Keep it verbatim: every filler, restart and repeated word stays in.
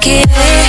Get it.